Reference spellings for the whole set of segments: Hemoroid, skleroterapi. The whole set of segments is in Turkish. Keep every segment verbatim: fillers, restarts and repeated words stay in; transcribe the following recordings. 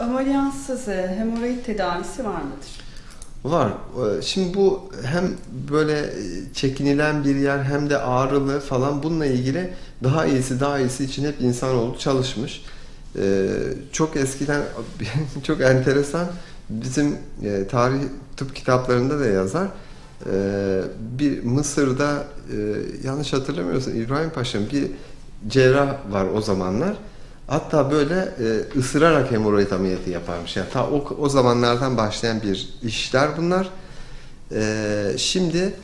Ameliyatsız hemoroid tedavisi var mıdır? Var. Şimdi bu hem böyle çekinilen bir yer hem de ağrılı falan, bununla ilgili daha iyisi daha iyisi için hep insanoğlu çalışmış. Ee, çok eskiden, çok enteresan, bizim e, tarih tıp kitaplarında da yazar. E, bir Mısır'da e, yanlış hatırlamıyorsam İbrahim Paşa'nın bir cerrah var o zamanlar. Hatta böyle e, ısırarak hemoroid ameliyatı yaparmış. Yani ta o, o zamanlardan başlayan bir işler bunlar. E, şimdi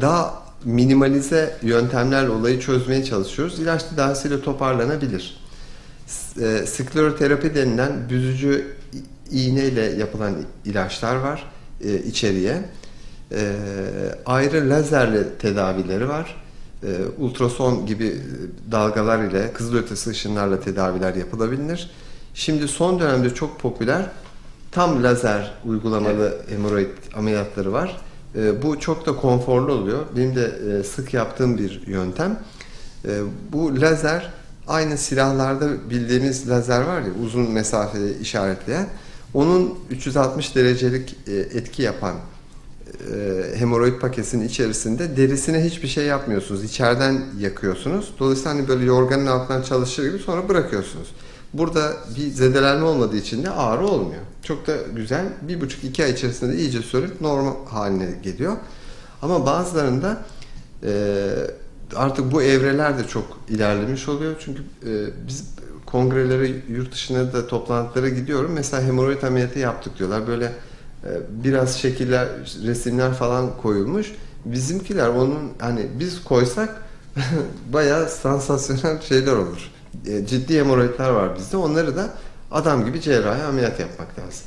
daha minimalize yöntemlerle olayı çözmeye çalışıyoruz. İlaç tedavisiyle toparlanabilir. E, skleroterapi denilen büzücü iğneyle yapılan ilaçlar var e, içeriye. E, ayrı lazerle tedavileri var. Ultrason gibi dalgalar ile, kızılötesi ışınlarla tedaviler yapılabilir. Şimdi son dönemde çok popüler tam lazer uygulamalı evet. hemoroid ameliyatları var. Bu çok da konforlu oluyor. Benim de sık yaptığım bir yöntem. Bu lazer, aynı silahlarda bildiğimiz lazer var ya, uzun mesafeyi işaretleyen, onun üç yüz altmış derecelik etki yapan hemoroid paketinin içerisinde derisine hiçbir şey yapmıyorsunuz. İçeriden yakıyorsunuz. Dolayısıyla hani böyle yorganın altından çalışır gibi sonra bırakıyorsunuz. Burada bir zedelenme olmadığı için de ağrı olmuyor. Çok da güzel. Bir buçuk iki ay içerisinde de iyice sürüp normal haline geliyor. Ama bazılarında artık bu evreler de çok ilerlemiş oluyor. Çünkü biz kongrelere, yurt dışına da toplantılara gidiyorum. Mesela hemoroid ameliyatı yaptık diyorlar. Böyle biraz şekiller, resimler falan koyulmuş. Bizimkiler onun, hani biz koysak bayağı sansasyonel şeyler olur. Ciddi hemoroidler var bizde. Onları da adam gibi cerrahi ameliyat yapmak lazım.